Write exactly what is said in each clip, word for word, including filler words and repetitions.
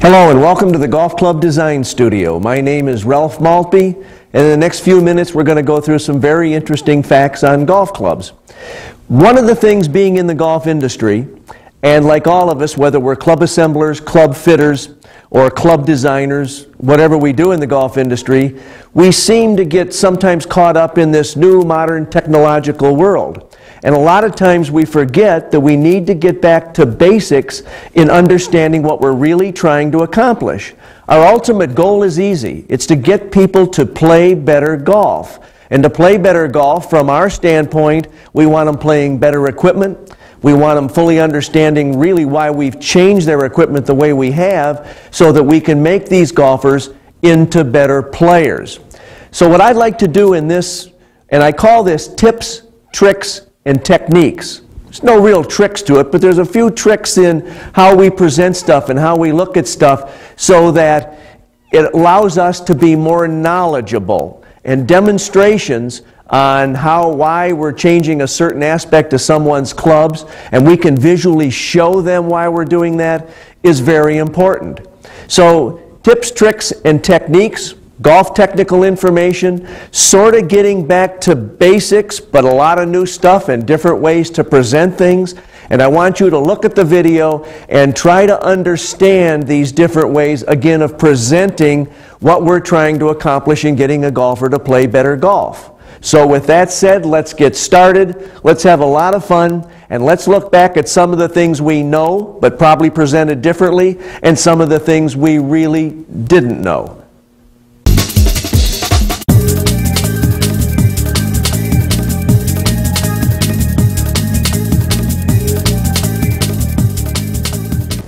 Hello and welcome to the Golf Club Design Studio. My name is Ralph Maltby, and in the next few minutes we're going to go through some very interesting facts on golf clubs. One of the things being in the golf industry, and like all of us, whether we're club assemblers, club fitters, or club designers, whatever we do in the golf industry, we seem to get sometimes caught up in this new modern technological world. And a lot of times we forget that we need to get back to basics in understanding what we're really trying to accomplish. Our ultimate goal is easy. It's to get people to play better golf. And to play better golf, from our standpoint, we want them playing better equipment. We want them fully understanding really why we've changed their equipment the way we have, so that we can make these golfers into better players. So what I'd like to do in this, and I call this tips, tricks, and techniques. There's no real tricks to it, but there's a few tricks in how we present stuff and how we look at stuff so that it allows us to be more knowledgeable, and demonstrations on how, why we're changing a certain aspect of someone's clubs, and we can visually show them why we're doing that, is very important. So tips, tricks, and techniques, golf technical information, sort of getting back to basics, but a lot of new stuff and different ways to present things. And I want you to look at the video and try to understand these different ways, again, of presenting what we're trying to accomplish in getting a golfer to play better golf. So with that said, let's get started. Let's have a lot of fun, and let's look back at some of the things we know, but probably presented differently, and some of the things we really didn't know.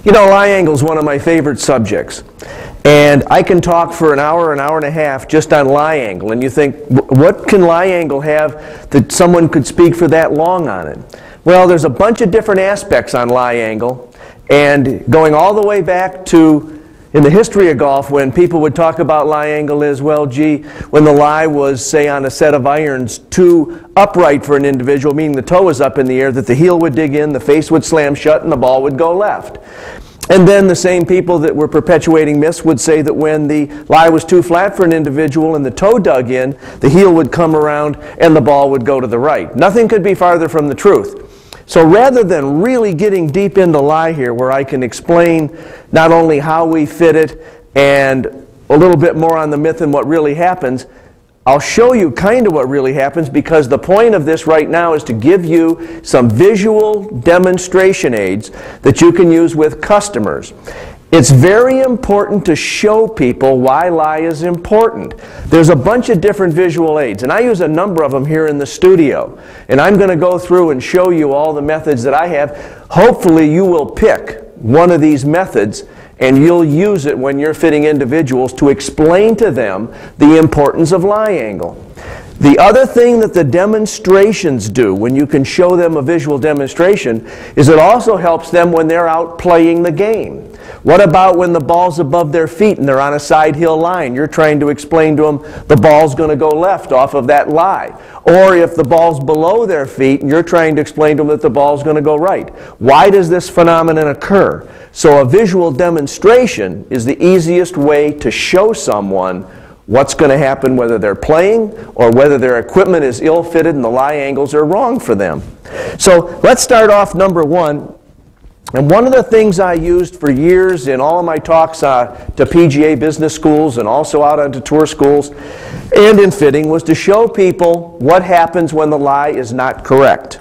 You know, lie angle is one of my favorite subjects, and I can talk for an hour, an hour and a half just on lie angle, and you think, what can lie angle have that someone could speak for that long on it? Well, there's a bunch of different aspects on lie angle, and going all the way back to in the history of golf, when people would talk about lie angle is, well, gee, when the lie was, say, on a set of irons, too upright for an individual, meaning the toe was up in the air, that the heel would dig in, the face would slam shut, and the ball would go left. And then the same people that were perpetuating myths would say that when the lie was too flat for an individual and the toe dug in, the heel would come around and the ball would go to the right. Nothing could be farther from the truth. So rather than really getting deep into lie here, where I can explain not only how we fit it and a little bit more on the myth and what really happens, I'll show you kind of what really happens, because the point of this right now is to give you some visual demonstration aids that you can use with customers. It's very important to show people why lie is important. There's a bunch of different visual aids, and I use a number of them here in the studio. And I'm going to go through and show you all the methods that I have. Hopefully you will pick one of these methods, and you'll use it when you're fitting individuals to explain to them the importance of lie angle. The other thing that the demonstrations do, when you can show them a visual demonstration, is it also helps them when they're out playing the game. What about when the ball's above their feet and they're on a side hill line? You're trying to explain to them the ball's going to go left off of that lie. Or if the ball's below their feet and you're trying to explain to them that the ball's going to go right. Why does this phenomenon occur? So a visual demonstration is the easiest way to show someone what's going to happen, whether they're playing or whether their equipment is ill-fitted and the lie angles are wrong for them. So let's start off number one. And one of the things I used for years in all of my talks uh, to P G A business schools and also out onto tour schools and in fitting was to show people what happens when the lie is not correct.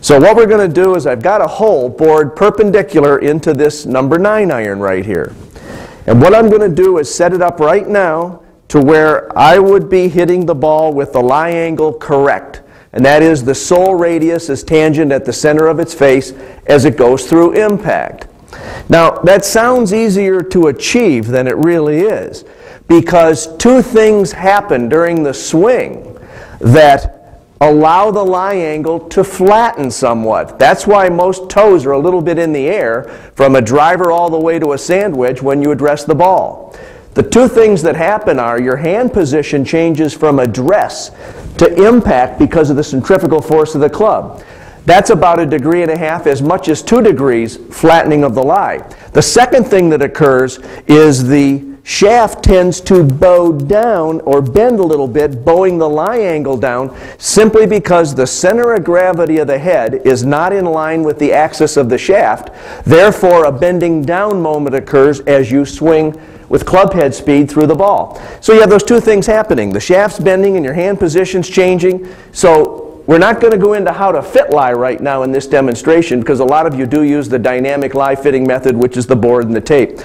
So what we're going to do is, I've got a hole bored perpendicular into this number nine iron right here. And what I'm going to do is set it up right now to where I would be hitting the ball with the lie angle correct. And that is, the sole radius is tangent at the center of its face as it goes through impact. Now, that sounds easier to achieve than it really is, because two things happen during the swing that allow the lie angle to flatten somewhat. That's why most toes are a little bit in the air from a driver all the way to a sandwich when you address the ball. The two things that happen are, your hand position changes from address to impact because of the centrifugal force of the club. That's about a degree and a half, as much as two degrees flattening of the lie. The second thing that occurs is the shaft tends to bow down or bend a little bit, bowing the lie angle down, simply because the center of gravity of the head is not in line with the axis of the shaft. Therefore, a bending down moment occurs as you swing with club head speed through the ball. So you have those two things happening. The shaft's bending and your hand position's changing. So we're not going to go into how to fit lie right now in this demonstration, because a lot of you do use the dynamic lie fitting method, which is the board and the tape.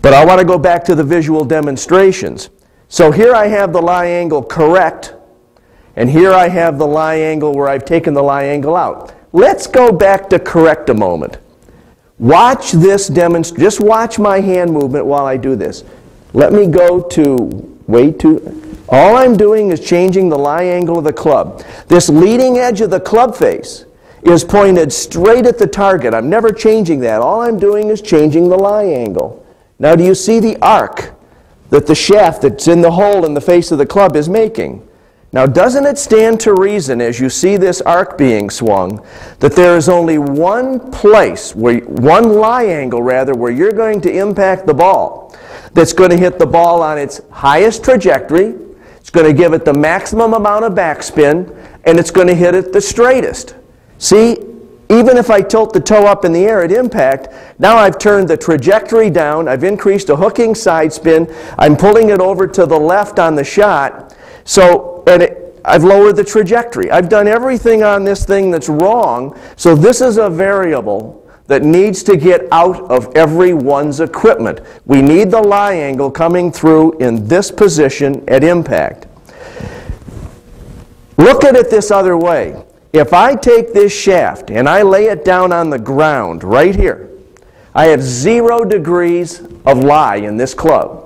But I want to go back to the visual demonstrations. So here I have the lie angle correct, and here I have the lie angle where I've taken the lie angle out. Let's go back to correct a moment. Watch this demonstration. Just watch my hand movement while I do this. Let me go to way too. All I'm doing is changing the lie angle of the club. This leading edge of the club face is pointed straight at the target. I'm never changing that. All I'm doing is changing the lie angle. Now, do you see the arc that the shaft that's in the hole in the face of the club is making? Now, doesn't it stand to reason, as you see this arc being swung, that there is only one place, where, one lie angle rather, where you're going to impact the ball that's going to hit the ball on its highest trajectory, it's going to give it the maximum amount of backspin, and it's going to hit it the straightest. See, even if I tilt the toe up in the air at impact, now I've turned the trajectory down, I've increased a hooking side spin, I'm pulling it over to the left on the shot, so and it, I've lowered the trajectory. I've done everything on this thing that's wrong, so this is a variable that needs to get out of everyone's equipment. We need the lie angle coming through in this position at impact. Look at it this other way. If I take this shaft and I lay it down on the ground right here, I have zero degrees of lie in this club.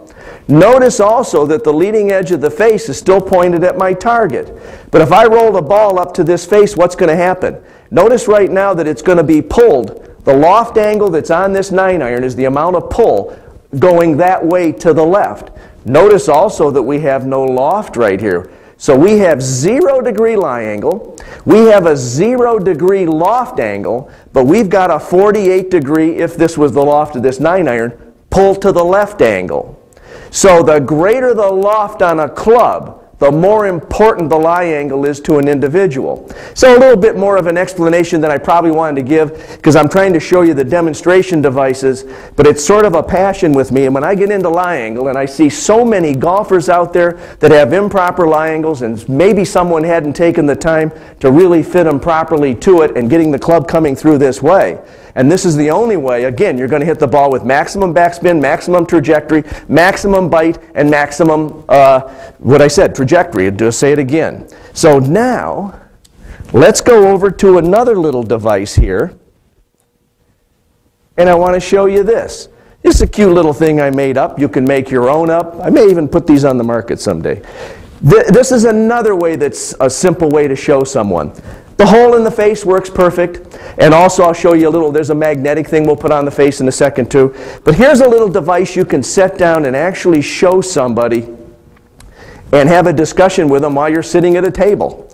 Notice also that the leading edge of the face is still pointed at my target. But if I roll the ball up to this face, what's going to happen? Notice right now that it's going to be pulled. The loft angle that's on this nine iron is the amount of pull going that way to the left. Notice also that we have no loft right here. So we have zero degree lie angle, we have a zero degree loft angle, but we've got a forty-eight degree, if this was the loft of this nine iron, pull to the left angle. So the greater the loft on a club, the more important the lie angle is to an individual. So a little bit more of an explanation than I probably wanted to give, because I'm trying to show you the demonstration devices, but it's sort of a passion with me. And when I get into lie angle, and I see so many golfers out there that have improper lie angles, and maybe someone hadn't taken the time to really fit them properly to it and getting the club coming through this way. And this is the only way, again, you're going to hit the ball with maximum backspin, maximum trajectory, maximum bite, and maximum, uh, what I said, trajectory. I'll say it again. So now, let's go over to another little device here. And I want to show you this. This is a cute little thing I made up. You can make your own up. I may even put these on the market someday. Th- this is another way that's a simple way to show someone. The hole in the face works perfect, and also I'll show you a little, there's a magnetic thing we'll put on the face in a second too, but here's a little device you can set down and actually show somebody and have a discussion with them while you're sitting at a table.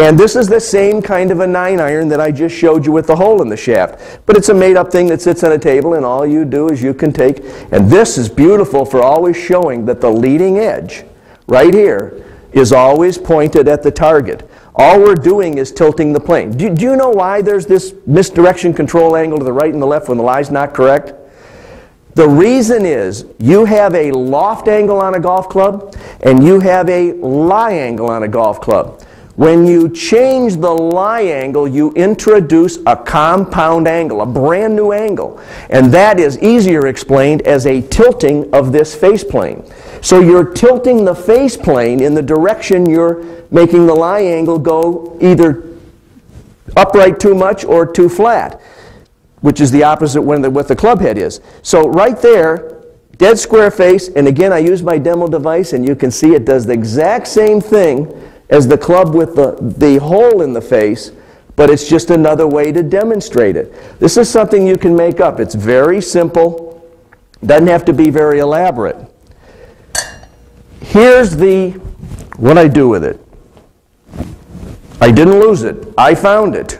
And this is the same kind of a nine iron that I just showed you with the hole in the shaft, but it's a made up thing that sits on a table, and all you do is you can take, and this is beautiful for always showing that the leading edge right here is always pointed at the target. All we're doing is tilting the plane. Do, do you know why there's this misdirection control angle to the right and the left when the lie's not correct? The reason is you have a loft angle on a golf club and you have a lie angle on a golf club. When you change the lie angle, you introduce a compound angle, a brand new angle. And that is easier explained as a tilting of this face plane. So you're tilting the face plane in the direction you're making the lie angle go either upright too much or too flat, which is the opposite when the, what the club head is. So right there, dead square face, and again I use my demo device and you can see it does the exact same thing as the club with the, the hole in the face, but it's just another way to demonstrate it. This is something you can make up. It's very simple, doesn't have to be very elaborate. Here's the, what I do with it. I didn't lose it, I found it.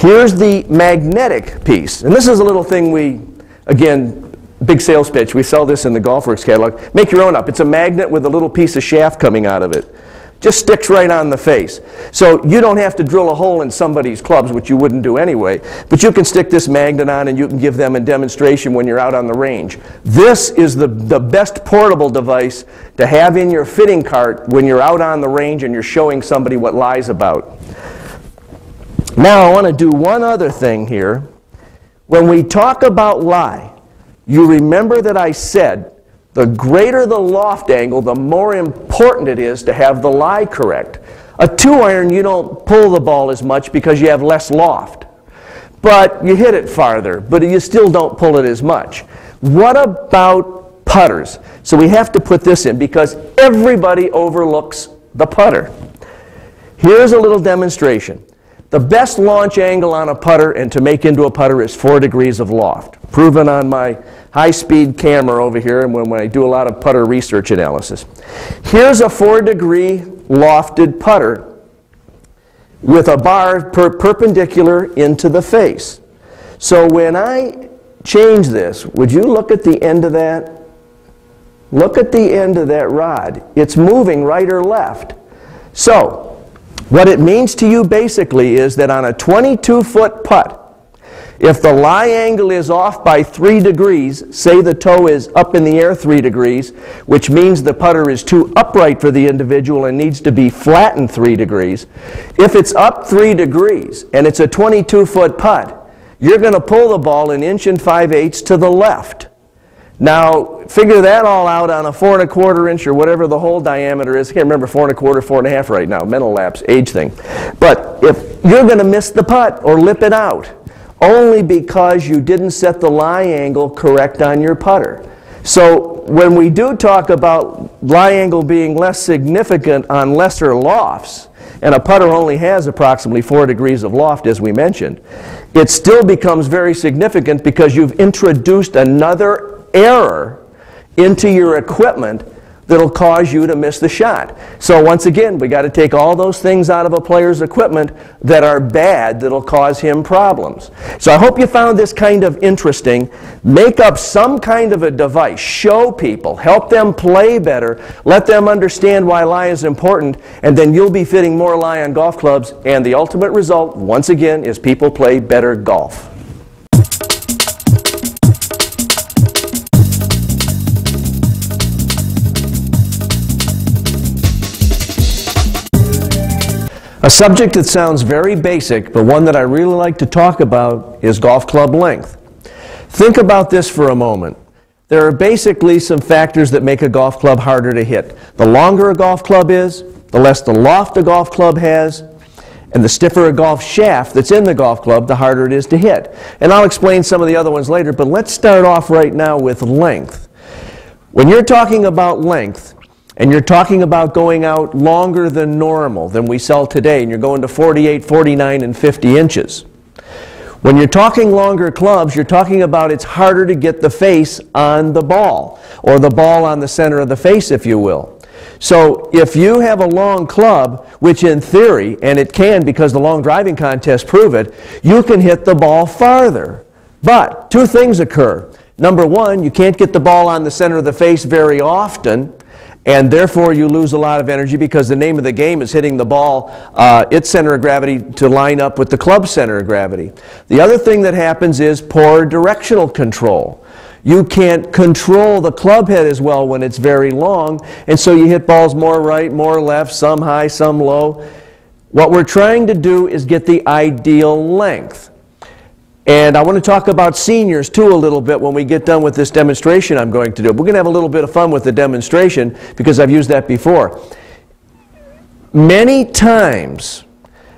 Here's the magnetic piece. And this is a little thing we, again, big sales pitch. We sell this in the Golfworks catalog. Make your own up. It's a magnet with a little piece of shaft coming out of it. Just sticks right on the face. So you don't have to drill a hole in somebody's clubs, which you wouldn't do anyway. But you can stick this magnet on and you can give them a demonstration when you're out on the range. This is the, the best portable device to have in your fitting cart when you're out on the range and you're showing somebody what lies about. Now I want to do one other thing here. When we talk about lie, you remember that I said the greater the loft angle, the more important it is to have the lie correct. A two iron, you don't pull the ball as much because you have less loft. But you hit it farther, but you still don't pull it as much. What about putters? So we have to put this in because everybody overlooks the putter. Here's a little demonstration. The best launch angle on a putter and to make into a putter is four degrees of loft. Proven on my high-speed camera over here and when, when I do a lot of putter research analysis. Here's a four-degree lofted putter with a bar per perpendicular into the face. So when I change this, would you look at the end of that? Look at the end of that rod. It's moving right or left. So what it means to you basically is that on a twenty-two foot putt, if the lie angle is off by three degrees, say the toe is up in the air three degrees, which means the putter is too upright for the individual and needs to be flattened three degrees. If it's up three degrees and it's a twenty-two foot putt, you're going to pull the ball an inch and five-eighths to the left. Now, figure that all out on a four and a quarter inch or whatever the hole diameter is. I can't remember four and a quarter, four and a half right now. Mental lapse, age thing. But if you're going to miss the putt or lip it out only because you didn't set the lie angle correct on your putter. So when we do talk about lie angle being less significant on lesser lofts, and a putter only has approximately four degrees of loft, as we mentioned, it still becomes very significant because you've introduced another error into your equipment that'll cause you to miss the shot. So once again, we got to take all those things out of a player's equipment that are bad that'll cause him problems. So I hope you found this kind of interesting. Make up some kind of a device. Show people. Help them play better. Let them understand why lie is important, and then you'll be fitting more lie on golf clubs, and the ultimate result, once again, is people play better golf. A subject that sounds very basic, but one that I really like to talk about, is golf club length. Think about this for a moment. There are basically some factors that make a golf club harder to hit. The longer a golf club is, the less the loft a golf club has, and the stiffer a golf shaft that's in the golf club, the harder it is to hit. And I'll explain some of the other ones later, but let's start off right now with length. When you're talking about length, and you're talking about going out longer than normal, than we sell today, and you're going to forty-eight, forty-nine, and fifty inches. When you're talking longer clubs, you're talking about it's harder to get the face on the ball, or the ball on the center of the face, if you will. So if you have a long club, which in theory, and it can because the long driving contests prove it, you can hit the ball farther. But two things occur. Number one, you can't get the ball on the center of the face very often, and therefore you lose a lot of energy because the name of the game is hitting the ball, uh, its center of gravity to line up with the club's center of gravity. The other thing that happens is poor directional control. You can't control the club head as well when it's very long, and so you hit balls more right, more left, some high, some low. What we're trying to do is get the ideal length. And I want to talk about seniors, too, a little bit when we get done with this demonstration I'm going to do. We're going to have a little bit of fun with the demonstration because I've used that before. Many times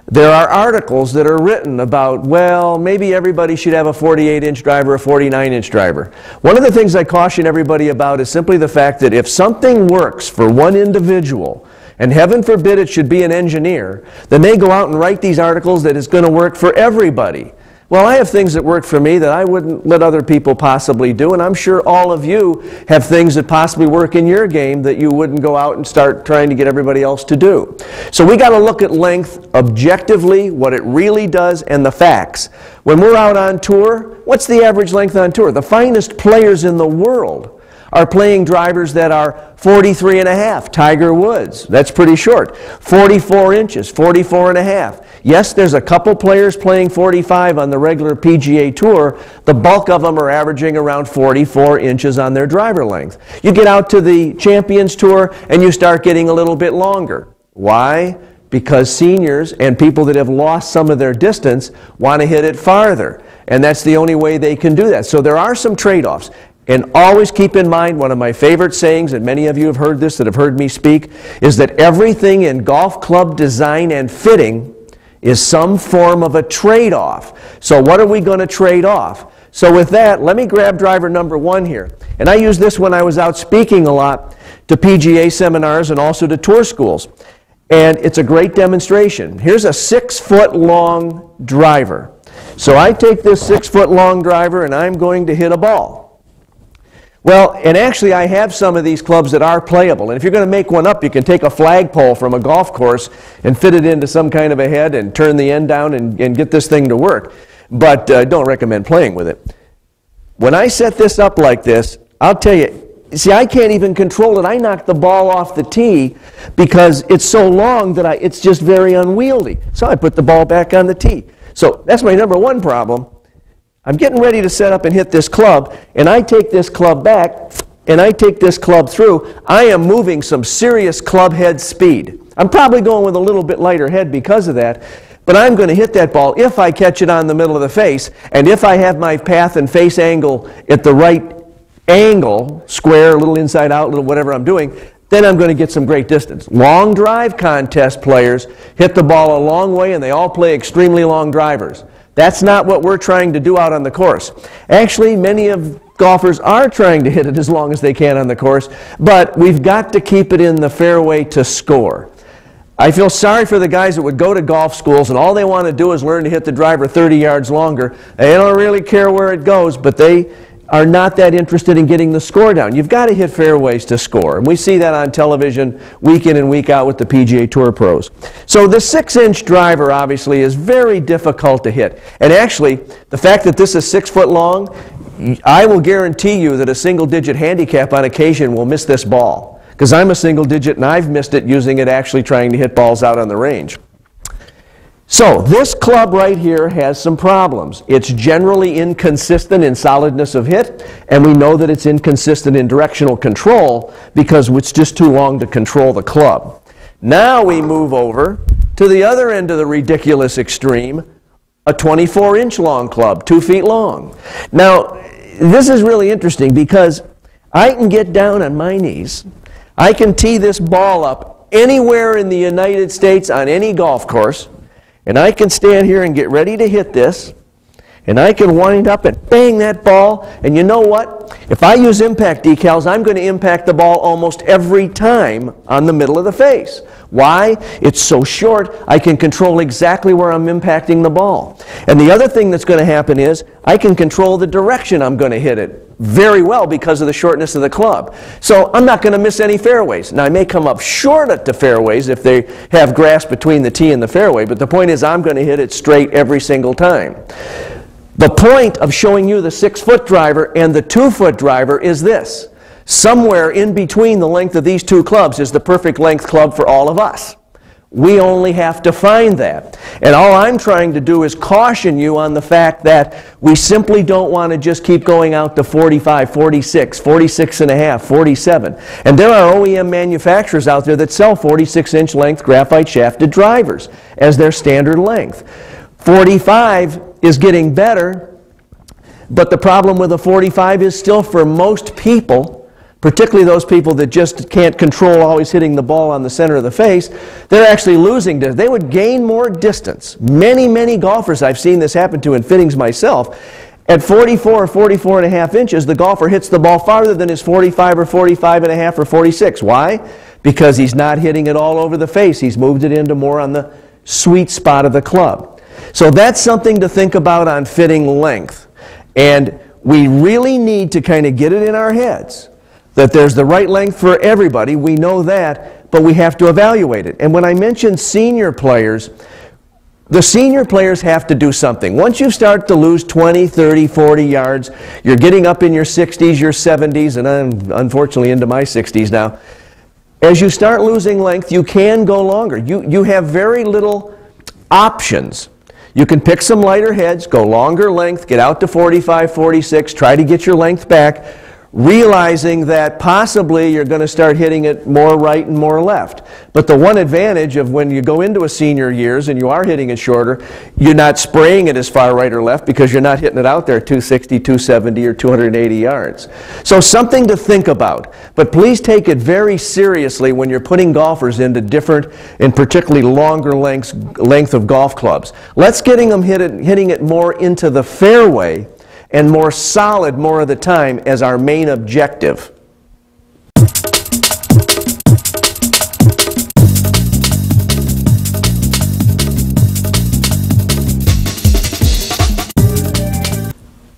there are articles that are written about, well, maybe everybody should have a forty-eight inch driver, a forty-nine inch driver. One of the things I caution everybody about is simply the fact that if something works for one individual, and heaven forbid it should be an engineer, then they go out and write these articles that it's going to work for everybody. Well, I have things that work for me that I wouldn't let other people possibly do, and I'm sure all of you have things that possibly work in your game that you wouldn't go out and start trying to get everybody else to do. So we got to look at length objectively, what it really does, and the facts. When we're out on tour, what's the average length on tour? The finest players in the world are playing drivers that are forty-three and a half, Tiger Woods, that's pretty short, forty-four inches, forty-four and a half. Yes, there's a couple players playing forty-five on the regular P G A Tour. The bulk of them are averaging around forty-four inches on their driver length. You get out to the Champions Tour and you start getting a little bit longer. Why? Because seniors and people that have lost some of their distance want to hit it farther, and that's the only way they can do that. So there are some trade-offs. And always keep in mind, one of my favorite sayings, and many of you have heard this that have heard me speak, is that everything in golf club design and fitting is some form of a trade-off. So what are we going to trade off? So with that, let me grab driver number one here. And I used this when I was out speaking a lot to P G A seminars and also to tour schools. And it's a great demonstration. Here's a six-foot long driver. So I take this six-foot long driver and I'm going to hit a ball. Well, and actually I have some of these clubs that are playable, and if you're going to make one up, you can take a flagpole from a golf course and fit it into some kind of a head and turn the end down and, and get this thing to work, but I uh, don't recommend playing with it. When I set this up like this, I'll tell you, see, I can't even control it. I knocked the ball off the tee because it's so long that I, it's just very unwieldy. So I put the ball back on the tee. So that's my number one problem. I'm getting ready to set up and hit this club, and I take this club back, and I take this club through. I am moving some serious club head speed. I'm probably going with a little bit lighter head because of that, but I'm going to hit that ball if I catch it on the middle of the face, and if I have my path and face angle at the right angle, square, a little inside out, a little whatever I'm doing, then I'm going to get some great distance. Long drive contest players hit the ball a long way, and they all play extremely long drivers. That's not what we're trying to do out on the course. Actually, many of golfers are trying to hit it as long as they can on the course, but we've got to keep it in the fairway to score. I feel sorry for the guys that would go to golf schools and all they want to do is learn to hit the driver thirty yards longer. They don't really care where it goes, but they are not that interested in getting the score down. You've got to hit fairways to score, and we see that on television week in and week out with the P G A Tour pros. So the six-inch driver obviously is very difficult to hit, and actually the fact that this is six foot long, I will guarantee you that a single-digit handicap on occasion will miss this ball, because I'm a single-digit and I've missed it using it actually trying to hit balls out on the range. So this club right here has some problems. It's generally inconsistent in solidness of hit, and we know that it's inconsistent in directional control because it's just too long to control the club. Now we move over to the other end of the ridiculous extreme, a twenty-four inch long club, two feet long. Now this is really interesting because I can get down on my knees, I can tee this ball up anywhere in the United States on any golf course, and I can stand here and get ready to hit this, and I can wind up and bang that ball, and you know what? If I use impact decals, I'm going to impact the ball almost every time on the middle of the face. Why? It's so short, I can control exactly where I'm impacting the ball. And the other thing that's going to happen is, I can control the direction I'm going to hit it very well because of the shortness of the club. So I'm not going to miss any fairways. Now I may come up short at the fairways if they have grass between the tee and the fairway, but the point is I'm going to hit it straight every single time. The point of showing you the six-foot driver and the two-foot driver is this. Somewhere in between the length of these two clubs is the perfect length club for all of us. We only have to find that. And all I'm trying to do is caution you on the fact that we simply don't want to just keep going out to forty-five, forty-six, forty-six and a half, forty-seven. And there are O E M manufacturers out there that sell forty-six inch length graphite shafted drivers as their standard length. forty-five is getting better, but the problem with a forty-five is still for most people, particularly those people that just can't control always hitting the ball on the center of the face, they're actually losing. They would gain more distance. Many, many golfers I've seen this happen to in fittings myself. At forty-four or forty-four and a half inches, the golfer hits the ball farther than his forty-five or forty-five and a half or forty-six. Why? Because he's not hitting it all over the face. He's moved it into more on the sweet spot of the club. So that's something to think about on fitting length. And we really need to kind of get it in our heads that there's the right length for everybody. We know that, but we have to evaluate it. And when I mentioned senior players, the senior players have to do something. Once you start to lose twenty, thirty, forty yards, you're getting up in your sixties, your seventies, and I'm unfortunately into my sixties now. As you start losing length, you can go longer. You, you have very little options. You can pick some lighter heads, go longer length, get out to forty-five, forty-six, try to get your length back, realizing that possibly you're going to start hitting it more right and more left. But the one advantage of when you go into a senior years and you are hitting it shorter, you're not spraying it as far right or left because you're not hitting it out there two sixty, two seventy, or two eighty yards. So something to think about. But please take it very seriously when you're putting golfers into different and particularly longer lengths, length of golf clubs. Let's getting them hit it, hitting it more into the fairway and more solid more of the time as our main objective.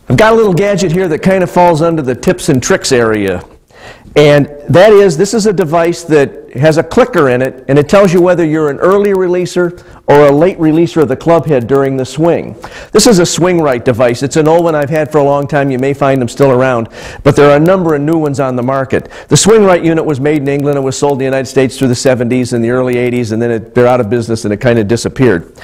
I've got a little gadget here that kind of falls under the tips and tricks area. And that is, this is a device that has a clicker in it, and it tells you whether you're an early releaser or a late releaser of the club head during the swing. This is a Swing Right device. It's an old one I've had for a long time. You may find them still around, but there are a number of new ones on the market. The Swing Right unit was made in England. It was sold in the United States through the seventies and the early eighties, and then it, they're out of business and it kind of disappeared.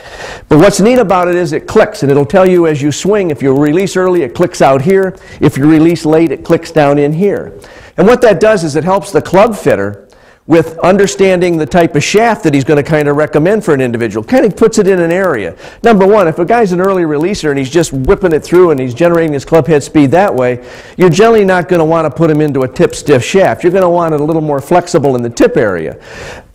But what's neat about it is it clicks, and it'll tell you as you swing, if you release early, it clicks out here. If you release late, it clicks down in here. And what that does is it helps the club fitter with understanding the type of shaft that he's going to kind of recommend for an individual. Kind of puts it in an area. Number one, if a guy's an early releaser and he's just whipping it through and he's generating his club head speed that way, you're generally not going to want to put him into a tip stiff shaft. You're going to want it a little more flexible in the tip area.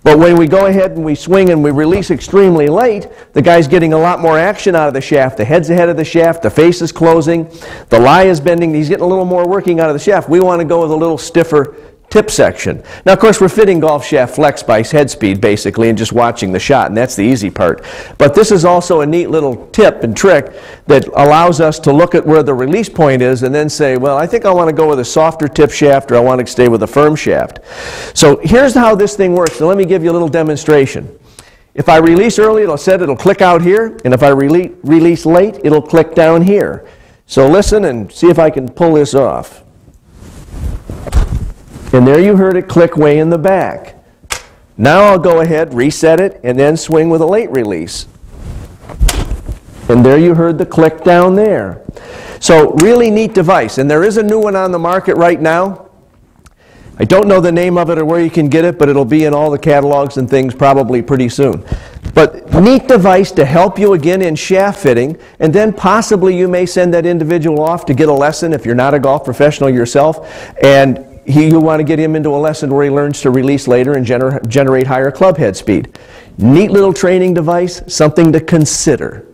But when we go ahead and we swing and we release extremely late, the guy's getting a lot more action out of the shaft. The head's ahead of the shaft, the face is closing, the lie is bending, he's getting a little more working out of the shaft. We want to go with a little stiffer tip section. Now, of course, we're fitting golf shaft flex by head speed, basically, and just watching the shot, and that's the easy part. But this is also a neat little tip and trick that allows us to look at where the release point is and then say, well, I think I want to go with a softer tip shaft or I want to stay with a firm shaft. So here's how this thing works. So let me give you a little demonstration. If I release early, it'll set, it'll click out here, and if I rele release late, it'll click down here. So listen and see if I can pull this off. And there you heard it click way in the back. Now I'll go ahead, reset it, and then swing with a late release. And there you heard the click down there. So really neat device. And there is a new one on the market right now. I don't know the name of it or where you can get it, but it'll be in all the catalogs and things probably pretty soon. But neat device to help you again in shaft fitting, and then possibly you may send that individual off to get a lesson if you're not a golf professional yourself, and He, you want to get him into a lesson where he learns to release later and gener generate higher club head speed. Neat little training device, something to consider.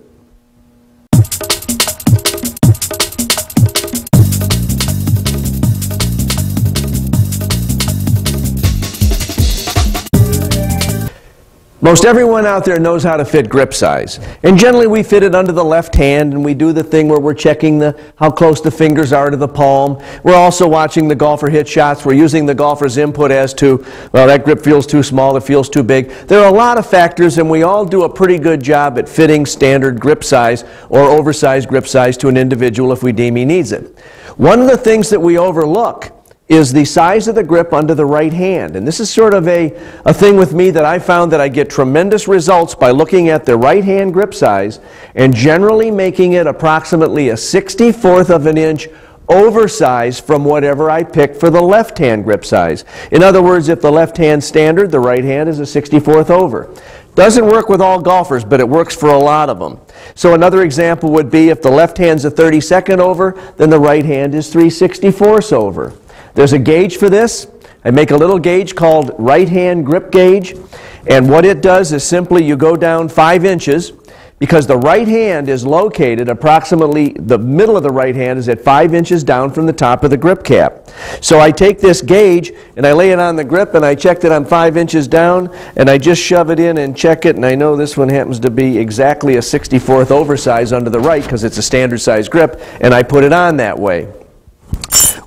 Most everyone out there knows how to fit grip size. And generally we fit it under the left hand, and we do the thing where we're checking the, how close the fingers are to the palm. We're also watching the golfer hit shots. We're using the golfer's input as to, well, that grip feels too small, it feels too big. There are a lot of factors, and we all do a pretty good job at fitting standard grip size or oversized grip size to an individual if we deem he needs it. One of the things that we overlook is the size of the grip under the right hand. And this is sort of a, a thing with me that I found that I get tremendous results by looking at the right hand grip size and generally making it approximately a sixty-fourth of an inch oversized from whatever I pick for the left hand grip size. In other words, if the left hand's standard, the right hand is a sixty-fourth over. Doesn't work with all golfers, but it works for a lot of them. So another example would be if the left hand's a thirty-second over, then the right hand is three sixty-fourths over. There's a gauge for this. I make a little gauge called right hand grip gauge, and what it does is simply you go down five inches because the right hand is located approximately, the middle of the right hand is at five inches down from the top of the grip cap. So I take this gauge and I lay it on the grip and I check that I'm five inches down and I just shove it in and check it, and I know this one happens to be exactly a sixty-fourth oversize under the right because it's a standard size grip, and I put it on that way.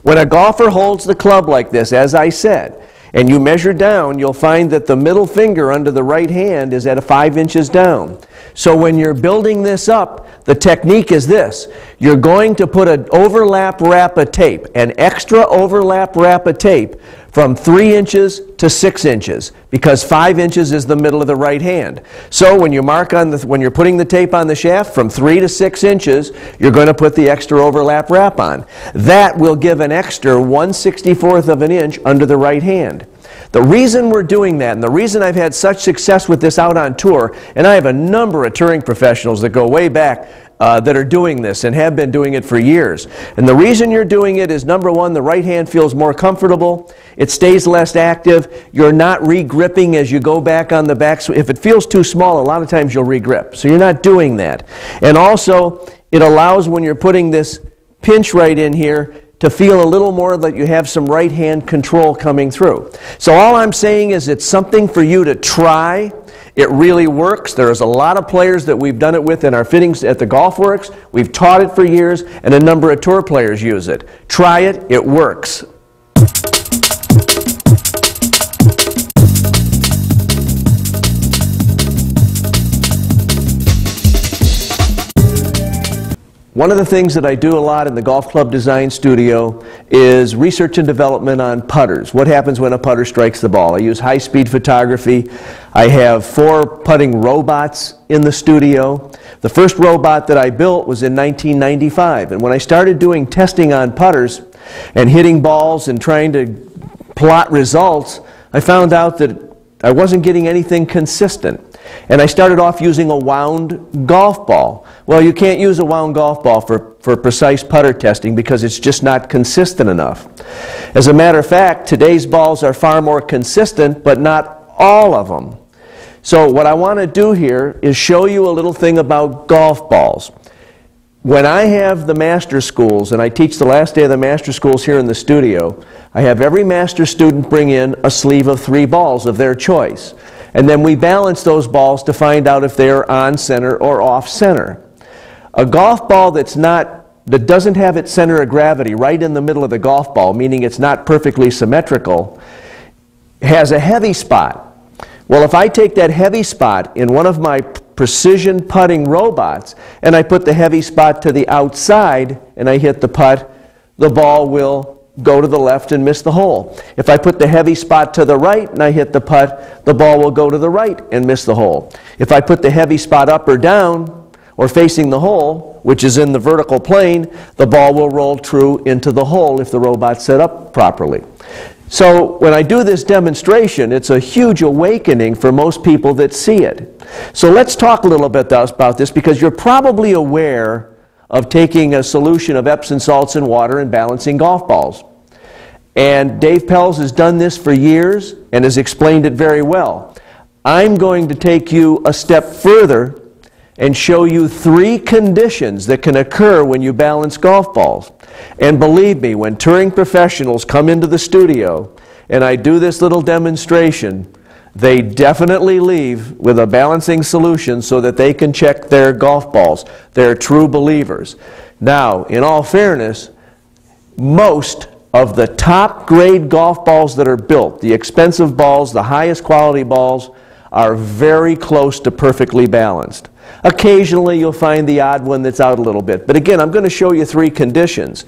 When a golfer holds the club like this, as I said, and you measure down, you'll find that the middle finger under the right hand is at a five inches down. So when you're building this up, the technique is this. You're going to put an overlap wrap of tape, an extra overlap wrap of tape, from three inches to six inches, because five inches is the middle of the right hand. So when you mark on the, when you're putting the tape on the shaft, from three to six inches, you're going to put the extra overlap wrap on. That will give an extra one sixty-fourth of an inch under the right hand. The reason we're doing that, and the reason I've had such success with this out on tour, and I have a number of touring professionals that go way back uh, that are doing this and have been doing it for years. And the reason you're doing it is, number one, the right hand feels more comfortable. It stays less active. You're not re-gripping as you go back on the back. If it feels too small, a lot of times you'll re-grip. So you're not doing that. And also, it allows, when you're putting this pinch right in here, to feel a little more that you have some right hand control coming through. So all I'm saying is it's something for you to try. It really works. There's a lot of players that we've done it with in our fittings at the Golfworks. We've taught it for years, and a number of tour players use it. Try it. It works. One of the things that I do a lot in the golf club design studio is research and development on putters. What happens when a putter strikes the ball? I use high-speed photography. I have four putting robots in the studio. The first robot that I built was in nineteen ninety-five. And when I started doing testing on putters and hitting balls and trying to plot results, I found out that I wasn't getting anything consistent. And I started off using a wound golf ball. Well, you can't use a wound golf ball for, for precise putter testing because it's just not consistent enough. As a matter of fact, today's balls are far more consistent, but not all of them. So what I want to do here is show you a little thing about golf balls. When I have the master schools, and I teach the last day of the master schools here in the studio, I have every master student bring in a sleeve of three balls of their choice. And then we balance those balls to find out if they're on center or off center. A golf ball that's not, that doesn't have its center of gravity right in the middle of the golf ball, meaning it's not perfectly symmetrical, has a heavy spot. Well, if I take that heavy spot in one of my precision putting robots and I put the heavy spot to the outside and I hit the putt, the ball will go to the left and miss the hole. If I put the heavy spot to the right and I hit the putt, the ball will go to the right and miss the hole. If I put the heavy spot up or down or facing the hole, which is in the vertical plane, the ball will roll true into the hole if the robot's set up properly. So when I do this demonstration, it's a huge awakening for most people that see it. So let's talk a little bit about this, because you're probably aware of taking a solution of Epsom salts and water and balancing golf balls. And Dave Pelz has done this for years and has explained it very well. I'm going to take you a step further and show you three conditions that can occur when you balance golf balls. And believe me, when touring professionals come into the studio and I do this little demonstration, they definitely leave with a balancing solution so that they can check their golf balls. They're true believers. Now, in all fairness, most of the top grade golf balls that are built, the expensive balls, the highest quality balls, are very close to perfectly balanced. Occasionally, you'll find the odd one that's out a little bit. But again, I'm going to show you three conditions.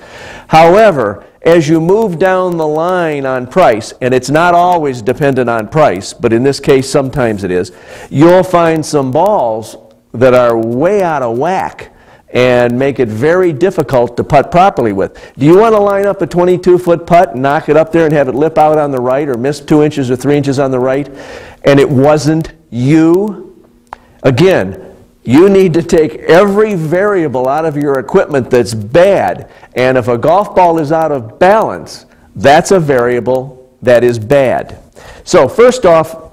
However, as you move down the line on price, and it's not always dependent on price, but in this case, sometimes it is, you'll find some balls that are way out of whack and make it very difficult to putt properly with. Do you want to line up a twenty-two foot putt and knock it up there and have it lip out on the right or miss two inches or three inches on the right, and it wasn't you? Again, you need to take every variable out of your equipment that's bad. And if a golf ball is out of balance, that's a variable that is bad. So first off,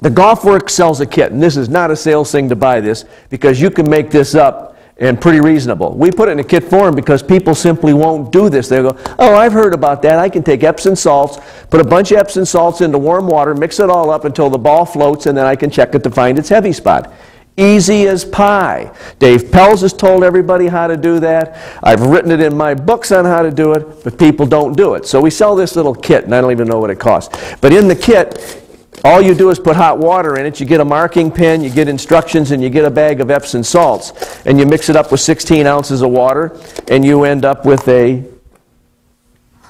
The Golfworks sells a kit, and this is not a sales thing to buy this, because you can make this up and pretty reasonable. We put it in a kit form because people simply won't do this. They'll go, oh, I've heard about that. I can take Epsom salts, put a bunch of Epsom salts into warm water, mix it all up until the ball floats, and then I can check it to find its heavy spot. Easy as pie. Dave Pelz has told everybody how to do that. I've written it in my books on how to do it, but people don't do it. So we sell this little kit, and I don't even know what it costs. But in the kit, all you do is put hot water in it, you get a marking pen, you get instructions, and you get a bag of Epsom salts. And you mix it up with sixteen ounces of water, and you end up with a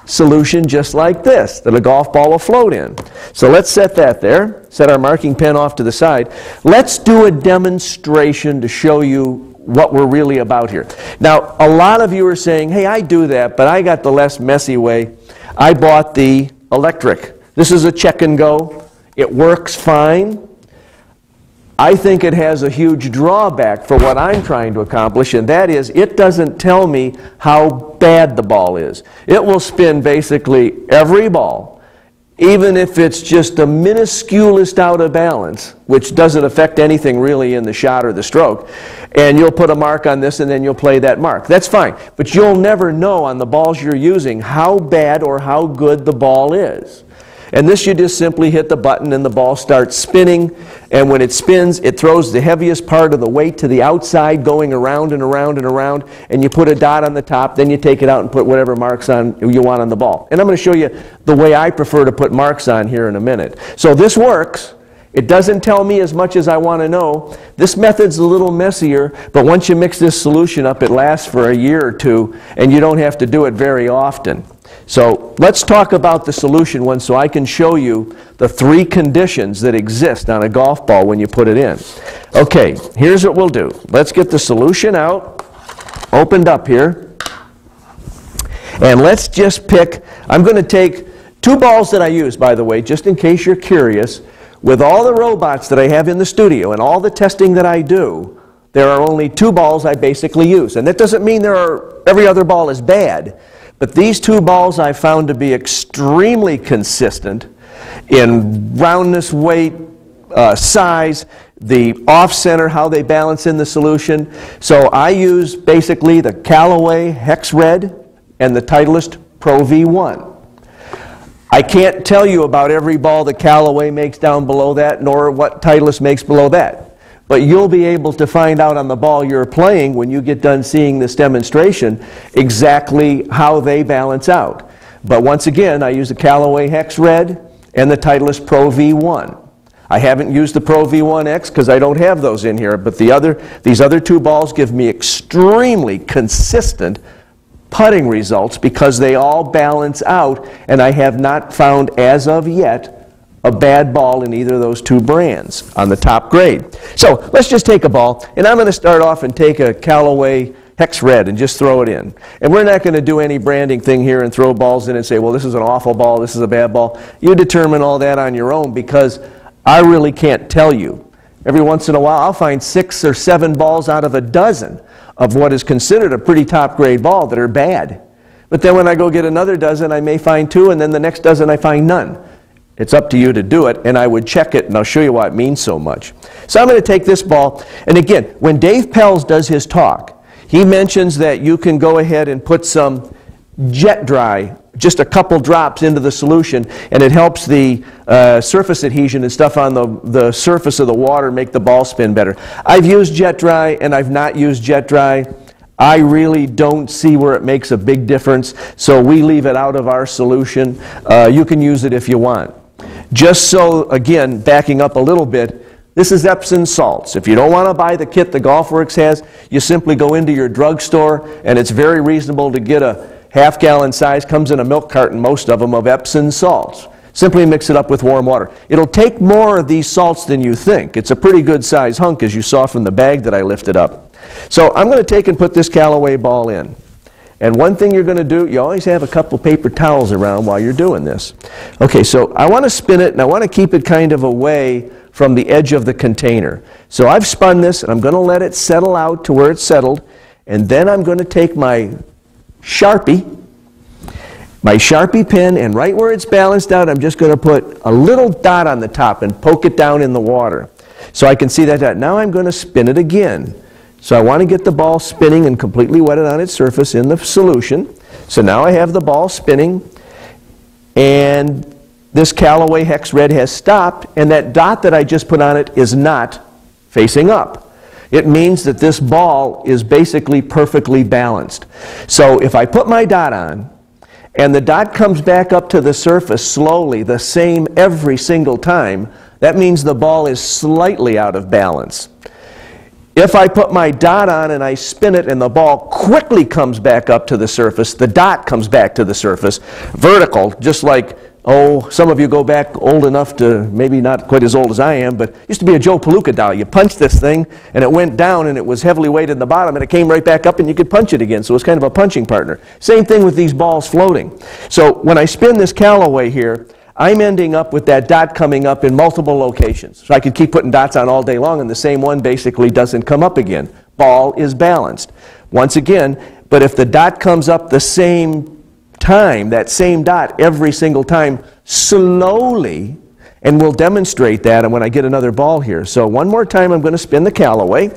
solution just like this, that a golf ball will float in. So let's set that there, set our marking pen off to the side. Let's do a demonstration to show you what we're really about here. Now, a lot of you are saying, hey, I do that, but I got the less messy way. I bought the electric. This is a check and go. It works fine. I think it has a huge drawback for what I'm trying to accomplish, and that is it doesn't tell me how bad the ball is. It will spin basically every ball, even if it's just the minusculest out of balance, which doesn't affect anything really in the shot or the stroke, and you'll put a mark on this and then you'll play that mark. That's fine, but you'll never know on the balls you're using how bad or how good the ball is. And this, you just simply hit the button and the ball starts spinning, and when it spins, it throws the heaviest part of the weight to the outside, going around and around and around, and you put a dot on the top, then you take it out and put whatever marks on you want on the ball. And I'm going to show you the way I prefer to put marks on here in a minute. So this works. It doesn't tell me as much as I want to know. This method's a little messier, but once you mix this solution up, it lasts for a year or two, and you don't have to do it very often. So let's talk about the solution one so I can show you the three conditions that exist on a golf ball when you put it in. Okay, here's what we'll do. Let's get the solution out, opened up here, and let's just pick, I'm going to take two balls that I use, by the way, just in case you're curious. With all the robots that I have in the studio and all the testing that I do, there are only two balls I basically use. And that doesn't mean there are, every other ball is bad. But these two balls I found to be extremely consistent in roundness, weight, uh, size, the off-center, how they balance in the solution. So I use basically the Callaway Hex Red and the Titleist Pro V one. I can't tell you about every ball that Callaway makes down below that, nor what Titleist makes below that. But you'll be able to find out on the ball you're playing when you get done seeing this demonstration exactly how they balance out. But once again, I use the Callaway Hex Red and the Titleist Pro V one. I haven't used the Pro V one X because I don't have those in here, but the other, these other two balls give me extremely consistent putting results because they all balance out, and I have not found as of yet a bad ball in either of those two brands on the top grade. So let's just take a ball, and I'm going to start off and take a Callaway Hex Red and just throw it in. And we're not going to do any branding thing here and throw balls in and say, well, this is an awful ball, this is a bad ball. You determine all that on your own because I really can't tell you. Every once in a while, I'll find six or seven balls out of a dozen of what is considered a pretty top-grade ball that are bad. But then when I go get another dozen, I may find two, and then the next dozen I find none. It's up to you to do it, and I would check it, and I'll show you why it means so much. So I'm going to take this ball, and again, when Dave Pelz does his talk, he mentions that you can go ahead and put some Jet Dry, just a couple drops into the solution, and it helps the uh, surface adhesion and stuff on the, the surface of the water make the ball spin better. I've used Jet Dry and I've not used Jet Dry. I really don't see where it makes a big difference, so we leave it out of our solution. Uh, you can use it if you want. Just so, again, backing up a little bit, this is Epsom salts. If you don't want to buy the kit the Golfworks has, you simply go into your drugstore, and it's very reasonable to get a half-gallon size, comes in a milk carton, most of them, of Epsom salts. Simply mix it up with warm water. It'll take more of these salts than you think. It's a pretty good size hunk, as you saw from the bag that I lifted up. So I'm going to take and put this Callaway ball in. And one thing you're going to do, you always have a couple paper towels around while you're doing this. Okay, so I want to spin it, and I want to keep it kind of away from the edge of the container. So I've spun this, and I'm going to let it settle out to where it's settled, and then I'm going to take my Sharpie, my Sharpie pen, and right where it's balanced out, I'm just going to put a little dot on the top and poke it down in the water. So I can see that dot. Now I'm going to spin it again. So I want to get the ball spinning and completely wetted on its surface in the solution. So now I have the ball spinning, and this Callaway Hex Red has stopped, and that dot that I just put on it is not facing up. It means that this ball is basically perfectly balanced. So if I put my dot on, and the dot comes back up to the surface slowly, the same every single time, that means the ball is slightly out of balance. If I put my dot on and I spin it and the ball quickly comes back up to the surface, the dot comes back to the surface, vertical, just like, oh, some of you go back old enough to, maybe not quite as old as I am, but used to be a Joe Palooka dial. You punched this thing and it went down and it was heavily weighted in the bottom and it came right back up and you could punch it again, so it was kind of a punching partner. Same thing with these balls floating. So when I spin this Callaway here, I'm ending up with that dot coming up in multiple locations. So I could keep putting dots on all day long and the same one basically doesn't come up again. Ball is balanced. Once again, but if the dot comes up the same time, that same dot every single time, slowly, and we'll demonstrate that and when I get another ball here. So one more time I'm going to spin the Callaway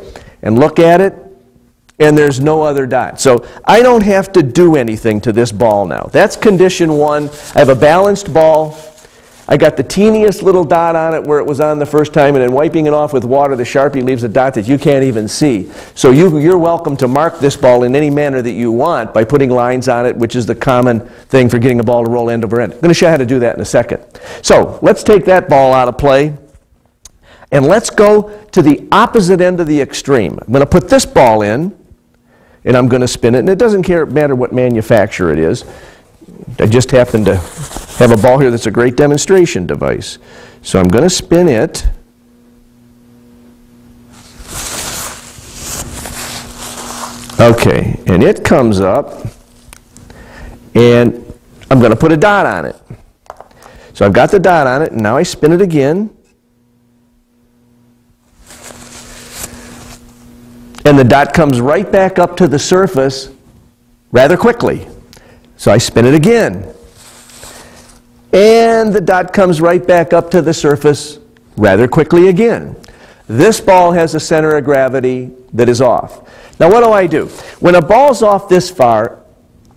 and look at it, and there's no other dot. So I don't have to do anything to this ball now. That's condition one. I have a balanced ball. I got the teeniest little dot on it where it was on the first time, and then wiping it off with water, the Sharpie leaves a dot that you can't even see. So you, you're welcome to mark this ball in any manner that you want by putting lines on it, which is the common thing for getting a ball to roll end over end. I'm going to show you how to do that in a second. So let's take that ball out of play, and let's go to the opposite end of the extreme. I'm going to put this ball in, and I'm going to spin it, and it doesn't care, matter what manufacturer it is. I just happen to have a ball here that's a great demonstration device. So I'm going to spin it. Okay, and it comes up, and I'm going to put a dot on it. So I've got the dot on it, and now I spin it again. And the dot comes right back up to the surface rather quickly. So I spin it again, and the dot comes right back up to the surface rather quickly again. This ball has a center of gravity that is off. Now what do I do? When a ball's off this far,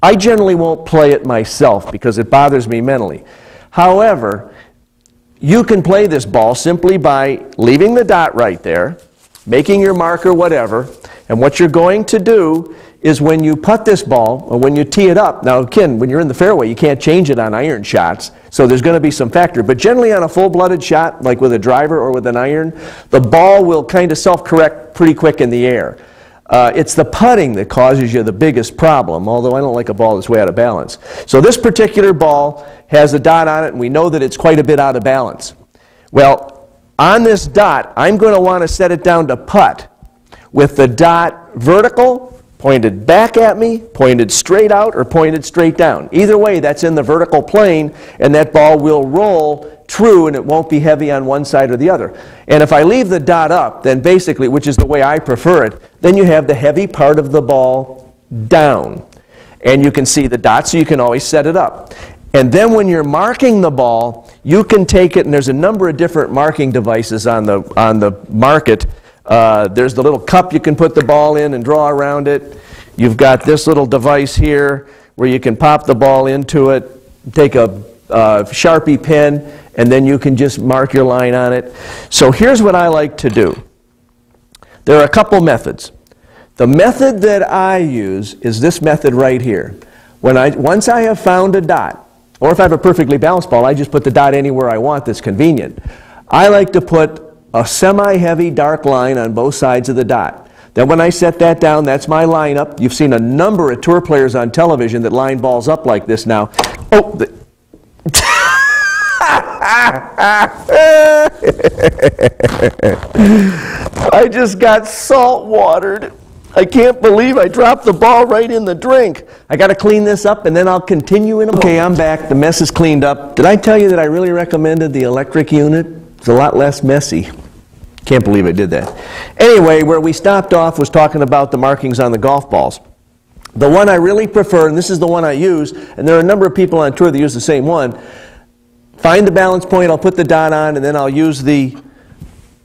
I generally won't play it myself because it bothers me mentally. However, you can play this ball simply by leaving the dot right there, making your mark or whatever, and what you're going to do is when you putt this ball, or when you tee it up, now again, when you're in the fairway, you can't change it on iron shots, so there's going to be some factor, but generally on a full-blooded shot, like with a driver or with an iron, the ball will kind of self-correct pretty quick in the air. Uh, it's the putting that causes you the biggest problem, although I don't like a ball that's way out of balance. So this particular ball has a dot on it, and we know that it's quite a bit out of balance. Well, on this dot, I'm going to want to set it down to putt with the dot vertical, pointed back at me, pointed straight out, or pointed straight down. Either way, that's in the vertical plane, and that ball will roll true, and it won't be heavy on one side or the other. And if I leave the dot up, then basically, which is the way I prefer it, then you have the heavy part of the ball down. And you can see the dot, so you can always set it up. And then when you're marking the ball, you can take it, and there's a number of different marking devices on the, on the market. Uh, there's the little cup you can put the ball in and draw around it. You've got this little device here where you can pop the ball into it, take a uh, Sharpie pen, and then you can just mark your line on it. So here's what I like to do. There are a couple methods. The method that I use is this method right here. When I, once I have found a dot, or if I have a perfectly balanced ball, I just put the dot anywhere I want that's convenient. I like to put a semi-heavy dark line on both sides of the dot. Then when I set that down, that's my lineup. You've seen a number of tour players on television that line balls up like this now. Oh, the I just got salt watered. I can't believe I dropped the ball right in the drink. I got to clean this up, and then I'll continue in a moment. Okay, I'm back. The mess is cleaned up. Did I tell you that I really recommended the electric unit? It's a lot less messy. Can't believe I did that. Anyway, where we stopped off was talking about the markings on the golf balls. The one I really prefer, and this is the one I use, and there are a number of people on tour that use the same one, find the balance point, I'll put the dot on, and then I'll use the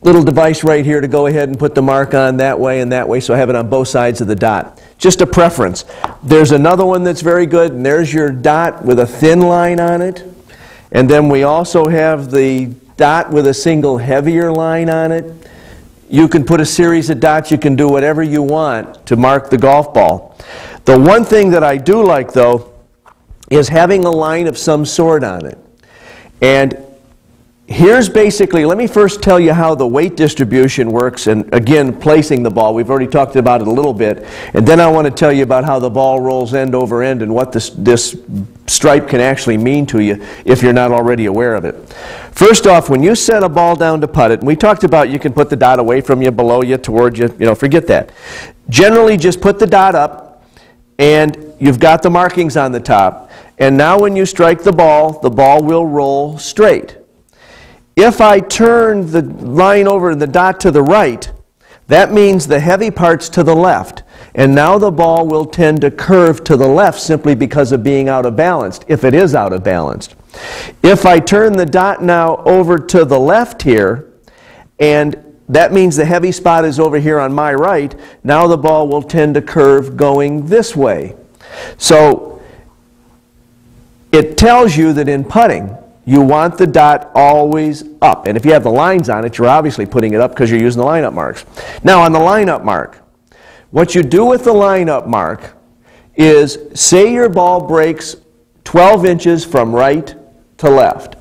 little device right here to go ahead and put the mark on that way and that way, so I have it on both sides of the dot. Just a preference. There's another one that's very good, and there's your dot with a thin line on it. And then we also have the dot with a single heavier line on it. You can put a series of dots, you can do whatever you want to mark the golf ball. The one thing that I do like, though, is having a line of some sort on it. And here's basically, let me first tell you how the weight distribution works, and again, placing the ball. We've already talked about it a little bit. And then I want to tell you about how the ball rolls end over end and what this, this stripe can actually mean to you if you're not already aware of it. First off, when you set a ball down to putt it, and we talked about you can put the dot away from you, below you, toward you, you know, forget that. Generally, just put the dot up, and you've got the markings on the top. And now when you strike the ball, the ball will roll straight. If I turn the line over and the dot to the right, that means the heavy part's to the left. And now the ball will tend to curve to the left simply because of being out of balance, if it is out of balance. If I turn the dot now over to the left here, and that means the heavy spot is over here on my right, now the ball will tend to curve going this way. So it tells you that in putting, you want the dot always up. And if you have the lines on it, you're obviously putting it up because you're using the lineup marks. Now, on the lineup mark, what you do with the lineup mark is, say your ball breaks twelve inches from right to left.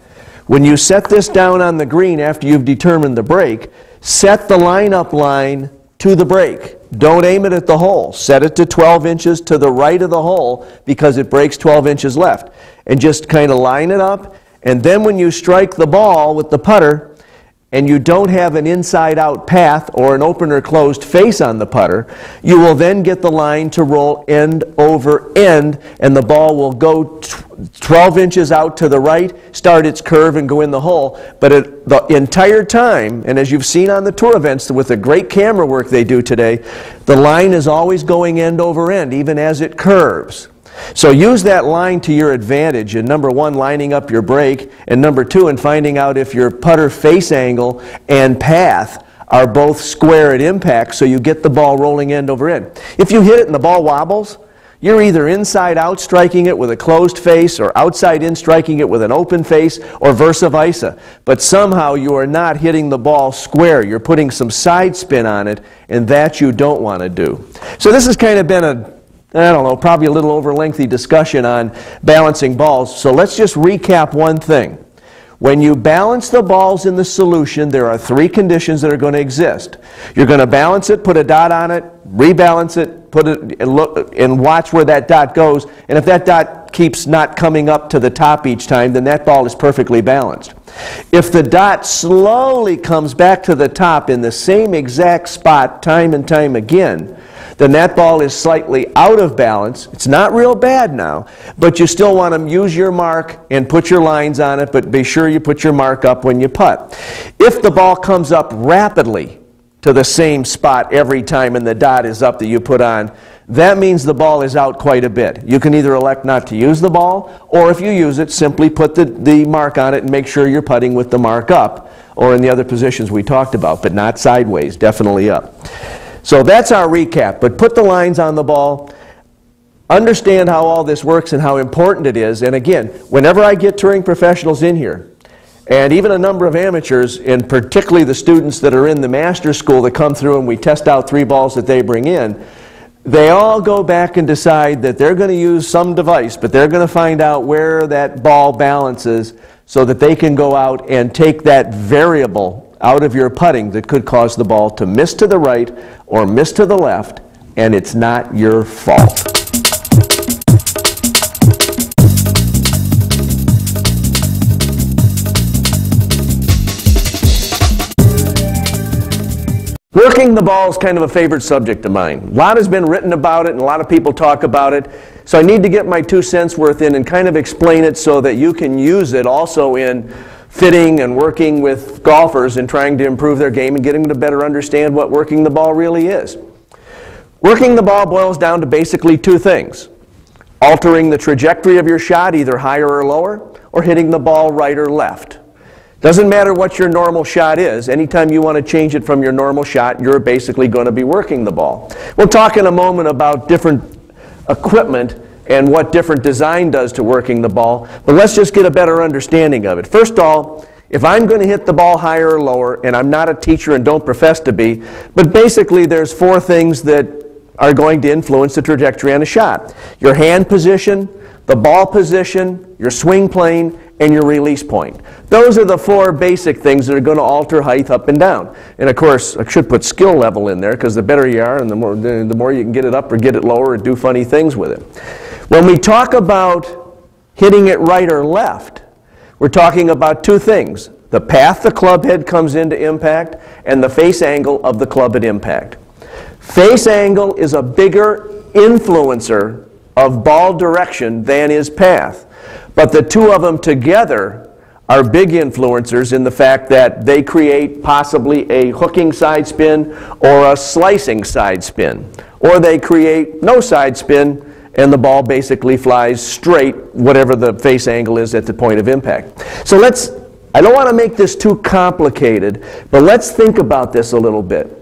When you set this down on the green after you've determined the break, set the lineup line to the break. Don't aim it at the hole. Set it to twelve inches to the right of the hole because it breaks twelve inches left. And just kind of line it up. And then when you strike the ball with the putter and you don't have an inside-out path or an open or closed face on the putter, you will then get the line to roll end over end, and the ball will go twelve inches out to the right, start its curve, and go in the hole. But it, the entire time, and as you've seen on the tour events with the great camera work they do today, the line is always going end over end, even as it curves. So use that line to your advantage in, number one, lining up your break, and number two, in finding out if your putter face angle and path are both square at impact, so you get the ball rolling end over end. If you hit it and the ball wobbles, you're either inside out striking it with a closed face or outside in striking it with an open face or versa versa. But somehow you are not hitting the ball square. You're putting some side spin on it, and that you don't want to do. So this has kind of been a I don't know, probably a little over-lengthy discussion on balancing balls. So let's just recap one thing. When you balance the balls in the solution, there are three conditions that are going to exist. You're going to balance it, put a dot on it, rebalance it, put it and, look, and watch where that dot goes. And if that dot keeps not coming up to the top each time, then that ball is perfectly balanced. If the dot slowly comes back to the top in the same exact spot time and time again, then that ball is slightly out of balance. It's not real bad now, but you still want to use your mark and put your lines on it, but be sure you put your mark up when you putt. If the ball comes up rapidly to the same spot every time and the dot is up that you put on, that means the ball is out quite a bit. You can either elect not to use the ball, or if you use it, simply put the, the mark on it and make sure you're putting with the mark up, or in the other positions we talked about, but not sideways, definitely up. So that's our recap, but put the lines on the ball, understand how all this works and how important it is. And again, whenever I get touring professionals in here, and even a number of amateurs, and particularly the students that are in the master's school that come through and we test out three balls that they bring in, they all go back and decide that they're going to use some device, but they're going to find out where that ball balances so that they can go out and take that variable out of your putting that could cause the ball to miss to the right or miss to the left, and it's not your fault. Working the ball is kind of a favorite subject of mine. A lot has been written about it, and a lot of people talk about it. So I need to get my two cents worth in and kind of explain it so that you can use it also in fitting and working with golfers and trying to improve their game and getting them to better understand what working the ball really is. Working the ball boils down to basically two things: altering the trajectory of your shot, either higher or lower, or hitting the ball right or left. Doesn't matter what your normal shot is. Anytime you want to change it from your normal shot, you're basically going to be working the ball. We'll talk in a moment about different equipment and what different design does to working the ball, but let's just get a better understanding of it. First of all, if I'm going to hit the ball higher or lower, and I'm not a teacher and don't profess to be, but basically there's four things that are going to influence the trajectory on a shot: your hand position, the ball position, your swing plane, and your release point. Those are the four basic things that are going to alter height up and down. And of course, I should put skill level in there, because the better you are and the more, the more you can get it up or get it lower or do funny things with it. When we talk about hitting it right or left, we're talking about two things: the path the club head comes into impact and the face angle of the club at impact. Face angle is a bigger influencer of ball direction than is path. But the two of them together are big influencers in the fact that they create possibly a hooking side spin or a slicing side spin. Or they create no side spin and the ball basically flies straight, whatever the face angle is at the point of impact. So let's, I don't want to make this too complicated, but let's think about this a little bit.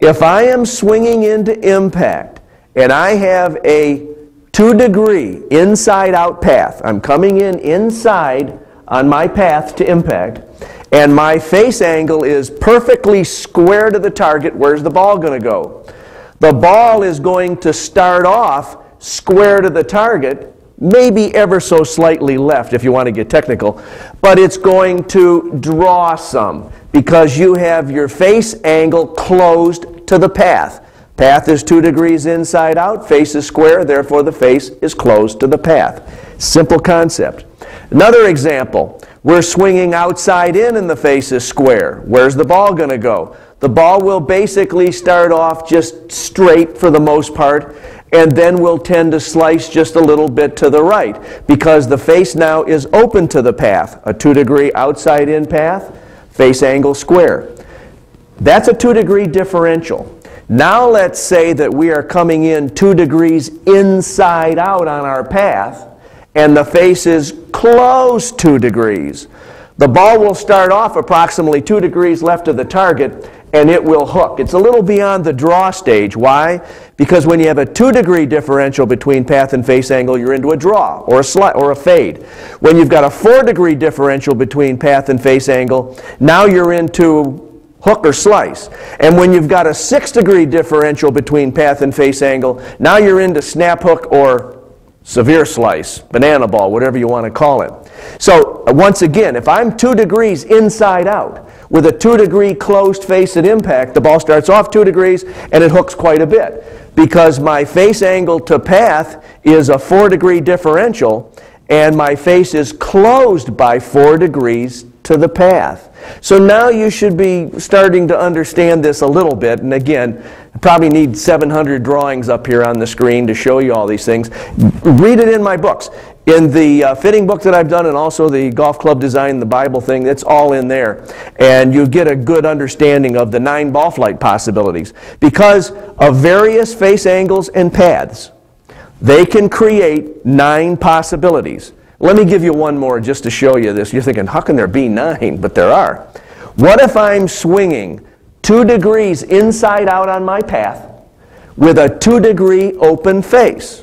If I am swinging into impact and I have a two degree inside out path, I'm coming in inside on my path to impact, and my face angle is perfectly square to the target, where's the ball going to go? The ball is going to start off square to the target, maybe ever so slightly left if you want to get technical, but it's going to draw some because you have your face angle closed to the path. Path is two degrees inside out, face is square, therefore the face is closed to the path. Simple concept. Another example, we're swinging outside in and the face is square. Where's the ball going to go? The ball will basically start off just straight for the most part, and then we'll tend to slice just a little bit to the right because the face now is open to the path. A two degree outside in path, face angle square. That's a two degree differential. Now let's say that we are coming in two degrees inside out on our path and the face is close two degrees. The ball will start off approximately two degrees left of the target and it will hook. It's a little beyond the draw stage. Why? Because when you have a two degree differential between path and face angle, you're into a draw or a slice or a fade. When you've got a four degree differential between path and face angle, now you're into hook or slice. And when you've got a six degree differential between path and face angle, now you're into snap hook or severe slice, banana ball, whatever you want to call it. So once again, if I'm two degrees inside out with a two degree closed face at impact, the ball starts off two degrees and it hooks quite a bit because my face angle to path is a four degree differential and my face is closed by four degrees to the path. So now you should be starting to understand this a little bit, and again, I probably need seven hundred drawings up here on the screen to show you all these things. Read it in my books. In the uh, fitting book that I've done and also the golf club design, the Bible thing, that's all in there. And you get a good understanding of the nine ball flight possibilities. Because of various face angles and paths, they can create nine possibilities. Let me give you one more just to show you this. You're thinking, how can there be nine? But there are. What if I'm swinging two degrees inside out on my path with a two degree open face?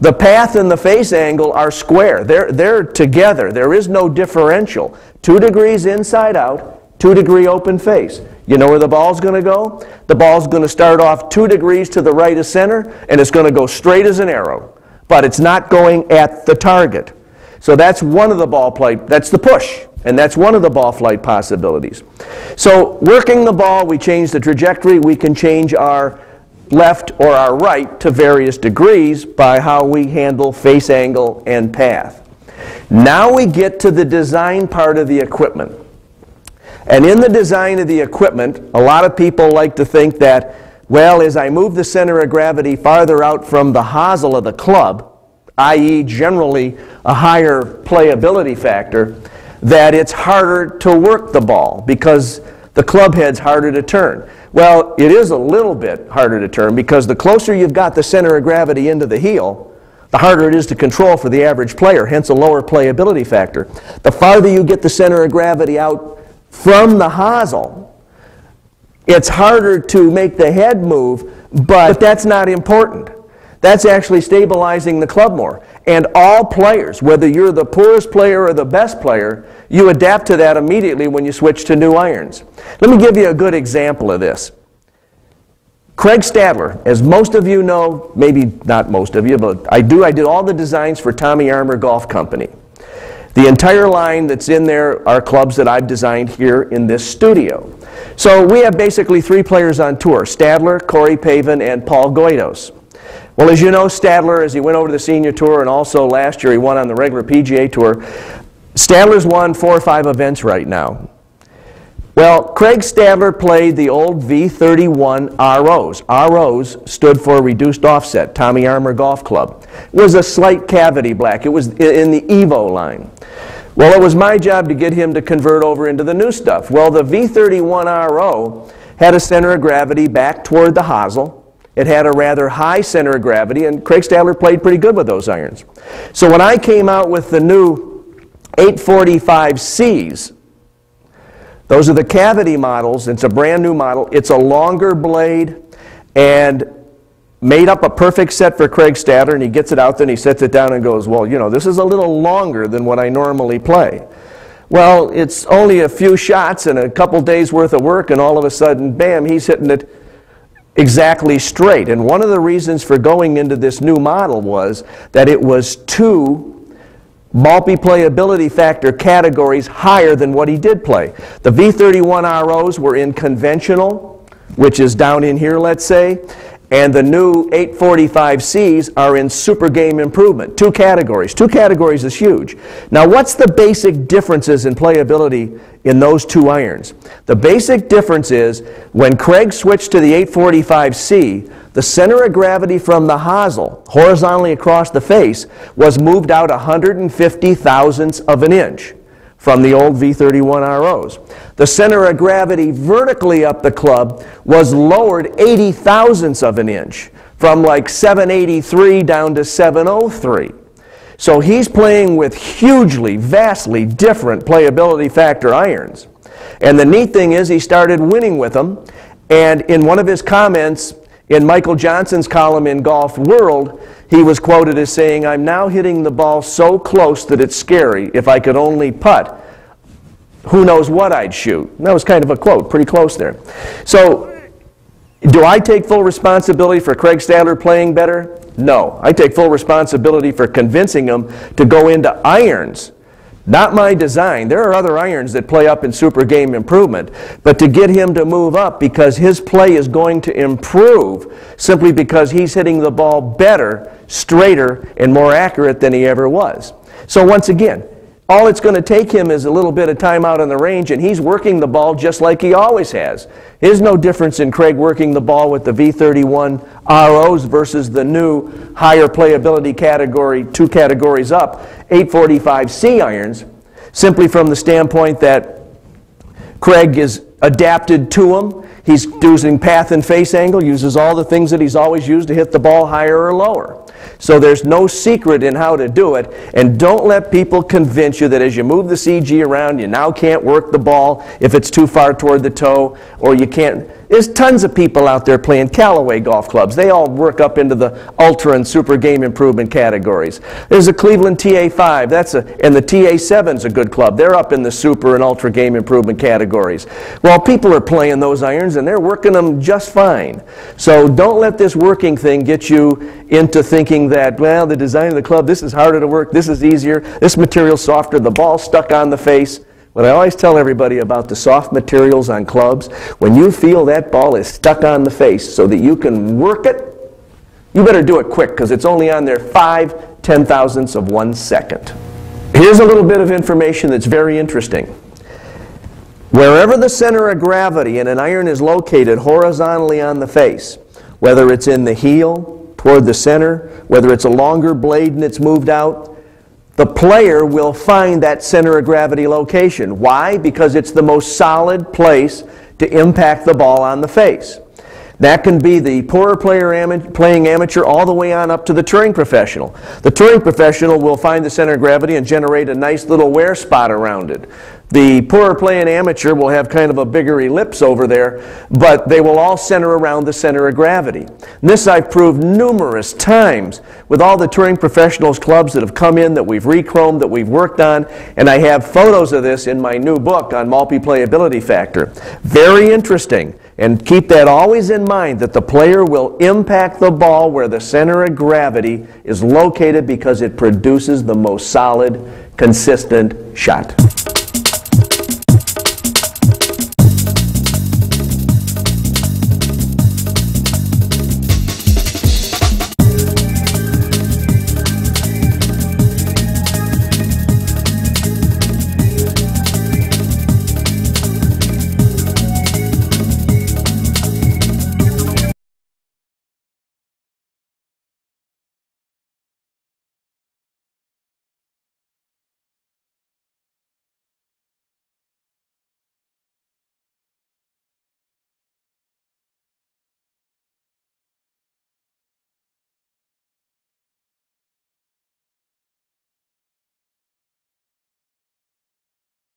The path and the face angle are square. They're, they're together. There is no differential. Two degrees inside out, two degree open face. You know where the ball's going to go? The ball's going to start off two degrees to the right of center, and it's going to go straight as an arrow. But it's not going at the target. So that's one of the ball flight, that's the push, and that's one of the ball flight possibilities. So working the ball, we change the trajectory, we can change our left or our right to various degrees by how we handle face angle and path. Now we get to the design part of the equipment. And in the design of the equipment, a lot of people like to think that, well, as I move the center of gravity farther out from the hosel of the club, that is generally a higher playability factor, that it's harder to work the ball because the club head's harder to turn. Well, it is a little bit harder to turn because the closer you've got the center of gravity into the heel, the harder it is to control for the average player, hence a lower playability factor. The farther you get the center of gravity out from the hosel, it's harder to make the head move, but that's not important. That's actually stabilizing the club more. And all players, whether you're the poorest player or the best player, you adapt to that immediately when you switch to new irons. Let me give you a good example of this. Craig Stadler, as most of you know, maybe not most of you, but I do, I did all the designs for Tommy Armour Golf Company. The entire line that's in there are clubs that I've designed here in this studio. So we have basically three players on tour, Stadler, Corey Pavin, and Paul Goidos. Well, as you know, Stadler, as he went over to the senior tour and also last year he won on the regular P G A Tour, Stadler's won four or five events right now. Well, Craig Stadler played the old V thirty-one R Os. R Os stood for Reduced Offset, Tommy Armour Golf Club. It was a slight cavity black. It was in the Evo line. Well, it was my job to get him to convert over into the new stuff. Well, the V thirty-one R O had a center of gravity back toward the hosel. It had a rather high center of gravity, and Craig Stadler played pretty good with those irons. So when I came out with the new eight forty-five C's, those are the cavity models. It's a brand new model. It's a longer blade and made up a perfect set for Craig Stadler, and he gets it out there and he sets it down and goes, well, you know, this is a little longer than what I normally play. Well, it's only a few shots and a couple days worth of work, and all of a sudden, bam, he's hitting it exactly straight. And one of the reasons for going into this new model was that it was two multi-playability factor categories higher than what he did play. The V thirty-one R Os were in conventional, which is down in here, let's say, and the new eight forty-five C's are in super game improvement. Two categories. Two categories is huge. Now, what's the basic differences in playability in those two irons? The basic difference is when Craig switched to the eight forty-five C, the center of gravity from the hosel, horizontally across the face, was moved out one hundred fifty thousandths of an inch from the old V thirty-one R Os. The center of gravity vertically up the club was lowered eighty thousandths of an inch from like seven eighty-three down to seven oh three. So he's playing with hugely, vastly different playability factor irons. And the neat thing is he started winning with them, and in one of his comments in Michael Johnson's column in Golf World, he was quoted as saying, "I'm now hitting the ball so close that it's scary. If I could only putt, who knows what I'd shoot." And that was kind of a quote, pretty close there. So, do I take full responsibility for Craig Stadler playing better? No. I take full responsibility for convincing him to go into irons, not my design. There are other irons that play up in super game improvement, but to get him to move up because his play is going to improve simply because he's hitting the ball better, straighter, and more accurate than he ever was. So once again, all it's going to take him is a little bit of time out on the range, and he's working the ball just like he always has. There's no difference in Craig working the ball with the V thirty-one R Os versus the new higher playability category, two categories up, eight forty-five C irons, simply from the standpoint that Craig is adapted to them. He's using path and face angle, uses all the things that he's always used to hit the ball higher or lower. So there's no secret in how to do it, and don't let people convince you that as you move the C G around, you now can't work the ball if it's too far toward the toe, or you can't. There's tons of people out there playing Callaway golf clubs. They all work up into the ultra and super game improvement categories. There's a Cleveland T A five, that's a, and the T A seven's a good club. They're up in the super and ultra game improvement categories. Well, people are playing those irons and they're working them just fine. So don't let this working thing get you into thinking that, well, the design of the club, this is harder to work, this is easier, this material's softer, the ball's stuck on the face. What I always tell everybody about the soft materials on clubs, when you feel that ball is stuck on the face so that you can work it, you better do it quick because it's only on there five ten thousandths of one second. Here's a little bit of information that's very interesting. Wherever the center of gravity in an iron is located horizontally on the face, whether it's in the heel, toward the center, whether it's a longer blade and it's moved out, the player will find that center of gravity location. Why? Because it's the most solid place to impact the ball on the face. That can be the poorer player am playing amateur all the way on up to the touring professional. The touring professional will find the center of gravity and generate a nice little wear spot around it. The poorer playing amateur will have kind of a bigger ellipse over there, but they will all center around the center of gravity. And this I've proved numerous times with all the touring professionals clubs that have come in, that we've re-chromed, that we've worked on, and I have photos of this in my new book on multiplayability factor. Very interesting. And keep that always in mind, that the player will impact the ball where the center of gravity is located because it produces the most solid, consistent shot.